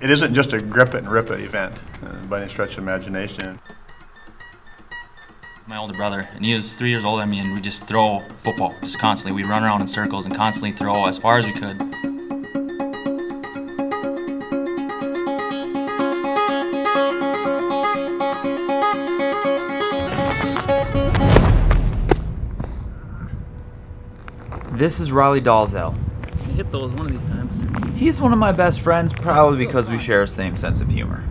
it isn't just a grip it and rip it event by any stretch of imagination. My older brother, and he was 3 years older than me, and we just throw football just constantly. We run around in circles and constantly throw as far as we could. This is Riley Dolezal. You hit those one of these times. He's one of my best friends, probably because we share the same sense of humor.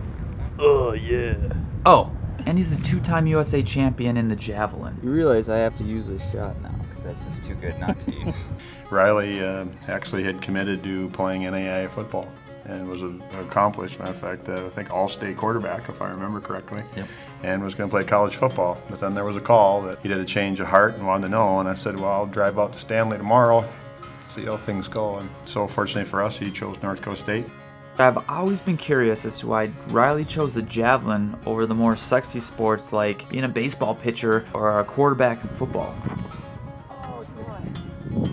Oh, yeah. Oh, and he's a two-time USA champion in the javelin. You realize I have to use this shot now, because that's just too good not to use. Riley actually had committed to playing NAIA football and was an accomplished, matter of fact, I think all-state quarterback, if I remember correctly, yep. And was going to play college football. But then there was a call that he did a change of heart and wanted to know, and I said, well, I'll drive out to Stanley tomorrow, see how things go. And so fortunately for us, he chose North Coast State. I've always been curious as to why Riley chose the javelin over the more sexy sports like being a baseball pitcher or a quarterback in football. Oh, boy.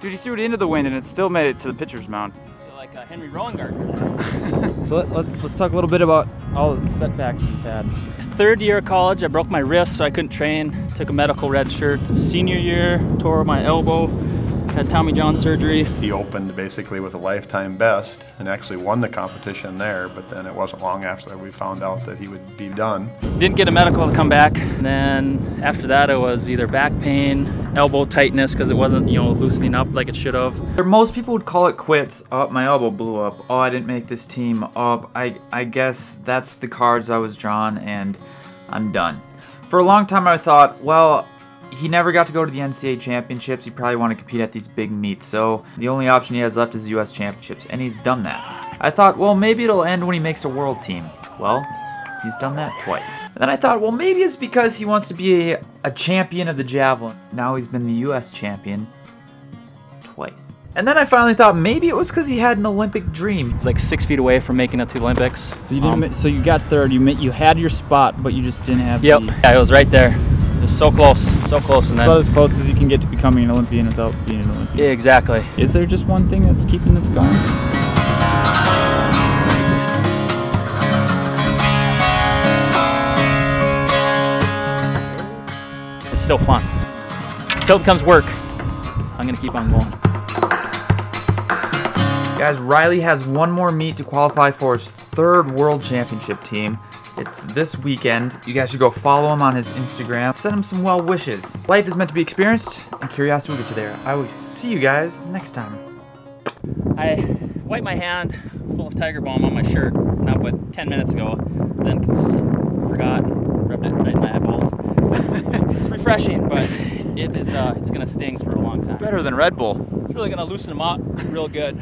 Dude, he threw it into the wind and it still made it to the pitcher's mound. Like Henry Rohlingart. So let's talk a little bit about all the setbacks we've had. Third year of college, I broke my wrist, so I couldn't train. Took a medical red shirt. Senior year, tore my elbow. Had Tommy John surgery. He opened basically with a lifetime best and actually won the competition there, but then it wasn't long after that we found out that he would be done. Didn't get a medical to come back. And then after that it was either back pain, elbow tightness because it wasn't, you know, loosening up like it should have. Most people would call it quits. Oh, my elbow blew up. Oh, I didn't make this team. Oh, I guess that's the cards I was drawn and I'm done. For a long time I thought, well, he never got to go to the NCAA championships. He probably wanted to compete at these big meets, so the only option he has left is US championships, and he's done that. I thought, well, maybe it'll end when he makes a world team. Well, he's done that twice. And then I thought, well, maybe it's because he wants to be a champion of the javelin. Now he's been the US champion twice. And then I finally thought maybe it was because he had an Olympic dream. Like 6 feet away from making it to the Olympics. So you didn't. So you got third. You had your spot, but you just didn't have. Yep. Yeah, it was right there. So close, and then about as close as you can get to becoming an Olympian without being an Olympian. Yeah, exactly. Is there just one thing that's keeping this going? It's still fun. Until it becomes work, I'm gonna keep on going. Guys, Riley has one more meet to qualify for his third World Championship team. It's this weekend. You guys should go follow him on his Instagram. Send him some well wishes. Life is meant to be experienced, and curiosity will get you there. I will see you guys next time. I wiped my hand full of Tiger Balm on my shirt, not but 10 minutes ago, then forgot, rubbed it right in my eyeballs. It's refreshing, but it's gonna sting for a long time. Better than Red Bull. It's really gonna loosen them up real good.